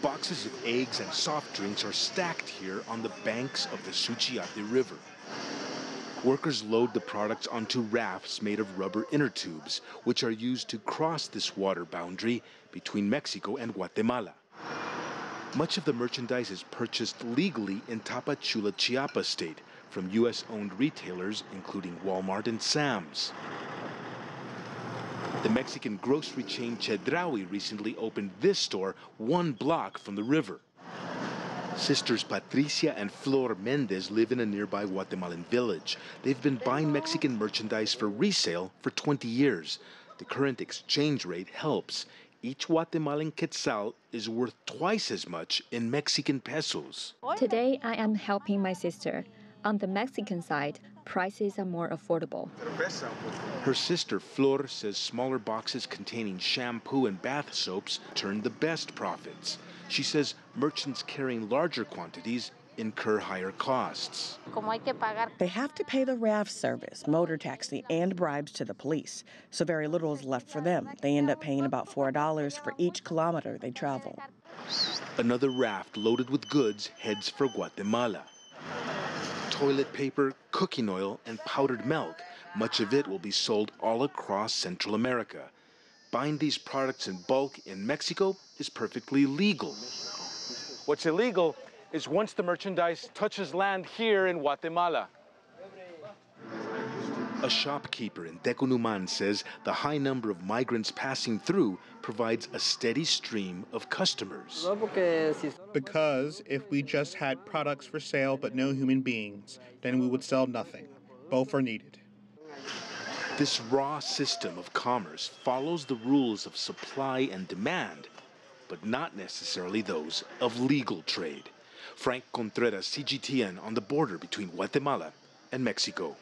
Boxes of eggs and soft drinks are stacked here on the banks of the Suchiate River. Workers load the products onto rafts made of rubber inner tubes, which are used to cross this water boundary between Mexico and Guatemala. Much of the merchandise is purchased legally in Tapachula, Chiapas State, from U.S.-owned retailers, including Walmart and Sam's. The Mexican grocery chain Chedraui recently opened this store one block from the river. Sisters Patricia and Flor Mendez live in a nearby Guatemalan village. They've been buying Mexican merchandise for resale for 20 years. The current exchange rate helps. Each Guatemalan quetzal is worth twice as much in Mexican pesos. Today, I am helping my sister. On the Mexican side, prices are more affordable. Her sister Flor says smaller boxes containing shampoo and bath soaps turn the best profits. She says merchants carrying larger quantities incur higher costs. They have to pay the raft service, motor taxi, and bribes to the police, so very little is left for them. They end up paying about $4 for each kilometer they travel. Another raft loaded with goods heads for Guatemala. Toilet paper, cooking oil, and powdered milk. Much of it will be sold all across Central America. Buying these products in bulk in Mexico is perfectly legal. What's illegal is once the merchandise touches land here in Guatemala. A shopkeeper in Tecún Umán says the high number of migrants passing through provides a steady stream of customers. Because if we just had products for sale but no human beings, then we would sell nothing. Both are needed. This raw system of commerce follows the rules of supply and demand, but not necessarily those of legal trade. Frank Contreras, CGTN, on the border between Guatemala and Mexico.